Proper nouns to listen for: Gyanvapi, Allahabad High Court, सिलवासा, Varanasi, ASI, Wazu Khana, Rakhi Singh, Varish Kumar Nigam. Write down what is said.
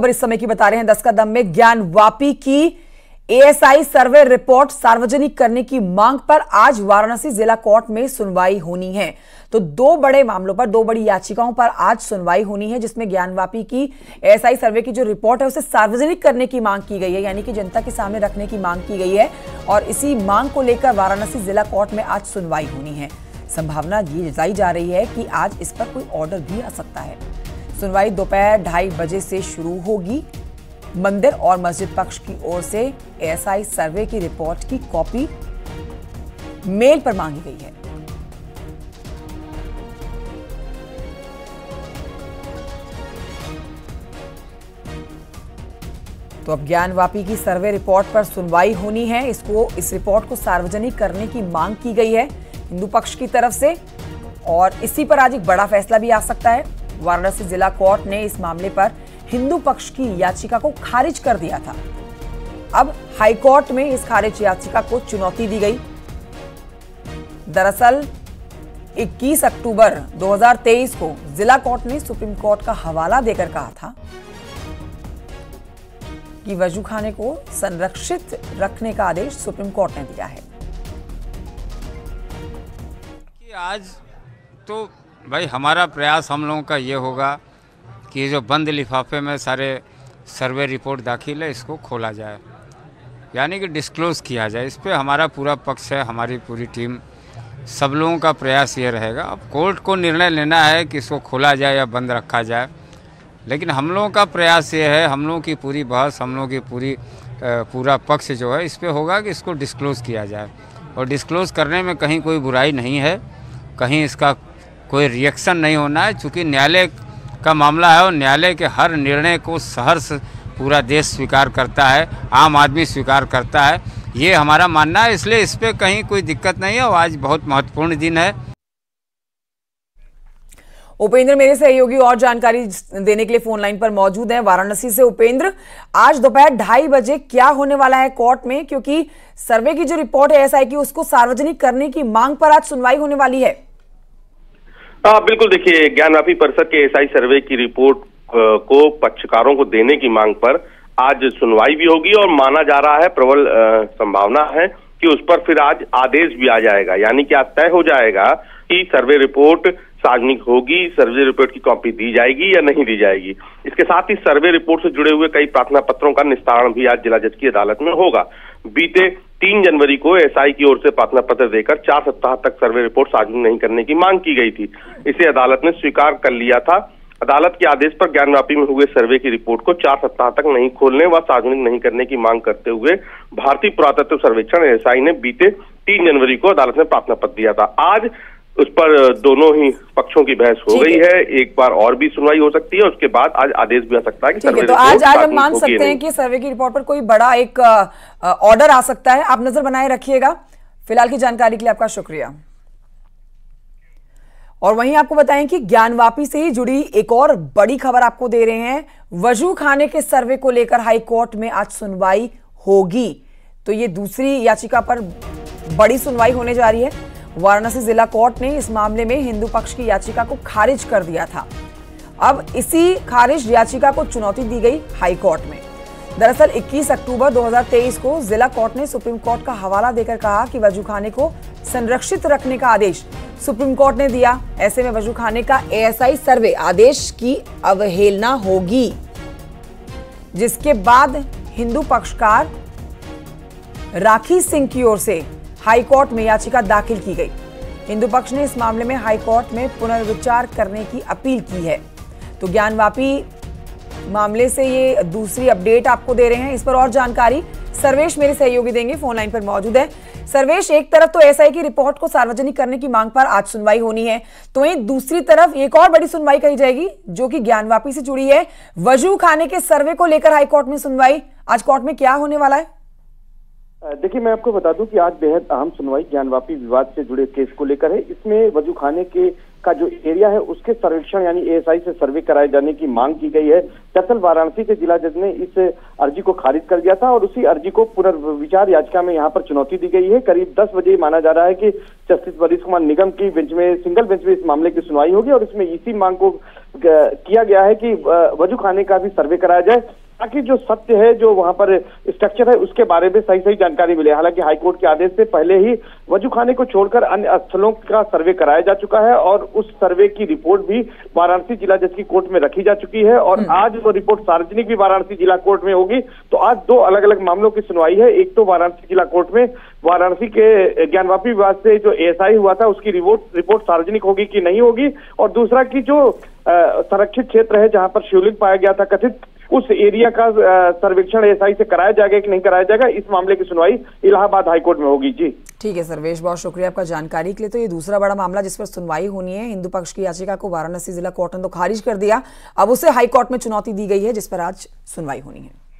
खबर इस समय की बता रहे हैं दस कदम में ज्ञानवापी की एएसआई सर्वे रिपोर्ट सार्वजनिक करने की मांग पर आज वाराणसी जिला कोर्ट में सुनवाई होनी है। तो दो बड़े मामलों पर, दो बड़ी याचिकाओं पर आज सुनवाई होनी है, जिसमें ज्ञानवापी की एएसआई सर्वे की जो रिपोर्ट है उसे सार्वजनिक करने की मांग की गई है, यानी कि जनता के सामने रखने की मांग की गई है। और इसी मांग को लेकर वाराणसी जिला कोर्ट में आज सुनवाई होनी है। संभावना ये जताई जा रही है कि आज इस पर कोई ऑर्डर भी आ सकता है। सुनवाई दोपहर 2:30 बजे से शुरू होगी। मंदिर और मस्जिद पक्ष की ओर से एएसआई सर्वे की रिपोर्ट की कॉपी मेल पर मांगी गई है। तो अब ज्ञानवापी की सर्वे रिपोर्ट पर सुनवाई होनी है। इस रिपोर्ट को सार्वजनिक करने की मांग की गई है हिंदू पक्ष की तरफ से, और इसी पर आज एक बड़ा फैसला भी आ सकता है। वाराणसी जिला कोर्ट ने इस मामले पर हिंदू पक्ष की याचिका को खारिज कर दिया था। अब हाईकोर्ट में इस खारिज याचिका को चुनौती दी गई। दरअसल 21 अक्टूबर 2023 को जिला कोर्ट ने सुप्रीम कोर्ट का हवाला देकर कहा था कि वजू खाने को संरक्षित रखने का आदेश सुप्रीम कोर्ट ने दिया है। कि आज तो भाई हमारा प्रयास हम लोगों का ये होगा कि जो बंद लिफाफे में सारे सर्वे रिपोर्ट दाखिल है इसको खोला जाए, यानी कि डिस्क्लोज़ किया जाए। इस पे हमारा पूरा पक्ष है, हमारी पूरी टीम, सब लोगों का प्रयास ये रहेगा। अब कोर्ट को निर्णय लेना है कि इसको खोला जाए या बंद रखा जाए, लेकिन हम लोगों का प्रयास ये है, हम लोगों की पूरी बहस, हम लोगों की पूरा पक्ष जो है इस पर होगा कि इसको डिस्क्लोज़ किया जाए। और डिस्क्लोज़ करने में कहीं कोई बुराई नहीं है, कहीं इसका कोई रिएक्शन नहीं होना है, क्योंकि न्यायालय का मामला है और न्यायालय के हर निर्णय को सहर्ष पूरा देश स्वीकार करता है, आम आदमी स्वीकार करता है, ये हमारा मानना है। इसलिए इस पे कहीं कोई दिक्कत नहीं है और आज बहुत महत्वपूर्ण दिन है। उपेंद्र मेरे सहयोगी और जानकारी देने के लिए फोन लाइन पर मौजूद हैं वाराणसी से। उपेंद्र, आज दोपहर 2:30 बजे क्या होने वाला है कोर्ट में, क्योंकि सर्वे की जो रिपोर्ट है एएसआई की उसको सार्वजनिक करने की मांग पर आज सुनवाई होने वाली है? हाँ बिल्कुल, देखिए ज्ञानवापी परिषद के एएसआई सर्वे की रिपोर्ट को पक्षकारों को देने की मांग पर आज सुनवाई भी होगी और माना जा रहा है, प्रबल संभावना है कि उस पर फिर आज आदेश भी आ जाएगा, यानी कि आज तय हो जाएगा कि सर्वे रिपोर्ट सार्वजनिक होगी, सर्वे रिपोर्ट की कॉपी दी जाएगी या नहीं दी जाएगी। इसके साथ ही सर्वे रिपोर्ट से जुड़े हुए कई प्रार्थना पत्रों का निस्तारण भी आज जिला जज की अदालत में होगा। बीते 3 जनवरी को एएसआई की ओर से प्रार्थना पत्र देकर 4 सप्ताह तक सर्वे रिपोर्ट सार्वजनिक नहीं करने की मांग की गई थी, इसे अदालत ने स्वीकार कर लिया था। अदालत के आदेश पर ज्ञानवापी में हुए सर्वे की रिपोर्ट को 4 सप्ताह तक नहीं खोलने व सार्वजनिक नहीं करने की मांग करते हुए भारतीय पुरातत्व सर्वेक्षण एएसआई ने बीते 3 जनवरी को अदालत में प्रार्थना पत्र दिया था। आज उस पर दोनों ही पक्षों की बहस हो गई है, एक बार और भी सुनवाई हो सकती है, उसके बाद आज आदेश भी आ सकता है कि सर्वे तो आज हम मान सकते हैं कि सर्वे की रिपोर्ट पर कोई बड़ा एक ऑर्डर आ सकता है। आप नजर बनाए रखिएगा। फिलहाल की जानकारी के लिए आपका शुक्रिया। और वहीं आपको बताएं कि ज्ञानवापी से ही जुड़ी एक और बड़ी खबर आपको दे रहे हैं। वजू खाने के सर्वे को लेकर हाईकोर्ट में आज सुनवाई होगी। तो ये दूसरी याचिका पर बड़ी सुनवाई होने जा रही है। वाराणसी जिला कोर्ट ने इस मामले में हिंदू पक्ष की याचिका को खारिज कर दिया था। अब इसी खारिज याचिका को चुनौती दी गई हाई कोर्ट में। दरअसल 21 अक्टूबर 2023 को जिला कोर्ट ने सुप्रीम कोर्ट का हवाला देकर कहा कि वजू खाने को संरक्षित रखने का आदेश सुप्रीम कोर्ट ने दिया, ऐसे में वजू खाने का एएसआई सर्वे आदेश की अवहेलना होगी, जिसके बाद हिंदू पक्षकार राखी सिंह की ओर से हाईकोर्ट में याचिका दाखिल की गई। हिंदू पक्ष ने इस मामले में हाईकोर्ट में पुनर्विचार करने की अपील की है। तो ज्ञानवापी मामले से ये दूसरी अपडेट आपको दे रहे हैं। इस पर और जानकारी सर्वेश मेरे सहयोगी देंगे, फोन लाइन पर मौजूद है। सर्वेश, एक तरफ तो एएसआई की रिपोर्ट को सार्वजनिक करने की मांग पर आज सुनवाई होनी है, तो ये दूसरी तरफ एक और बड़ी सुनवाई कही जाएगी जो कि ज्ञानवापी से जुड़ी है। वजू खाने के सर्वे को लेकर हाईकोर्ट में सुनवाई, आज कोर्ट में क्या होने वाला है? देखिए, मैं आपको बता दूं कि आज बेहद अहम सुनवाई ज्ञानवापी विवाद से जुड़े केस को लेकर है। इसमें वजू खाने का जो एरिया है उसके सर्वेक्षण यानी एएसआई से सर्वे कराए जाने की मांग की गई है। दरअसल वाराणसी के जिला जज ने इस अर्जी को खारिज कर दिया था और उसी अर्जी को पुनर्विचार याचिका में यहाँ पर चुनौती दी गई है। करीब 10 बजे माना जा रहा है कि जस्टिस वरीश कुमार निगम की बेंच में, सिंगल बेंच में इस मामले की सुनवाई होगी और इसमें इसी मांग को किया गया है कि वजू खाने का भी सर्वे कराया जाए ताकि जो सत्य है, जो वहां पर स्ट्रक्चर है, उसके बारे में सही सही जानकारी मिले। हालांकि हाईकोर्ट के आदेश से पहले ही वजू खाने को छोड़कर अन्य स्थलों का सर्वे कराया जा चुका है और उस सर्वे की रिपोर्ट भी वाराणसी जिला जज की कोर्ट में रखी जा चुकी है और आज वो रिपोर्ट सार्वजनिक भी वाराणसी जिला कोर्ट में होगी। तो आज दो अलग अलग मामलों की सुनवाई है। एक तो वाराणसी जिला कोर्ट में वाराणसी के ज्ञानवापी विवाद से जो एएसआई हुआ था उसकी रिपोर्ट सार्वजनिक होगी कि नहीं होगी, और दूसरा कि जो संरक्षित क्षेत्र है जहां पर शिवलिंग पाया गया था कथित, उस एरिया का सर्वेक्षण एएसआई से कराया जाएगा कि नहीं कराया जाएगा। इस मामले की सुनवाई इलाहाबाद हाईकोर्ट में होगी। जी ठीक है सर्वेश, बहुत शुक्रिया आपका जानकारी के लिए। तो ये दूसरा बड़ा मामला जिस पर सुनवाई होनी है, हिंदू पक्ष की याचिका को वाराणसी जिला कोर्ट ने तो खारिज कर दिया, अब उसे हाईकोर्ट में चुनौती दी गई है जिस पर आज सुनवाई होनी है।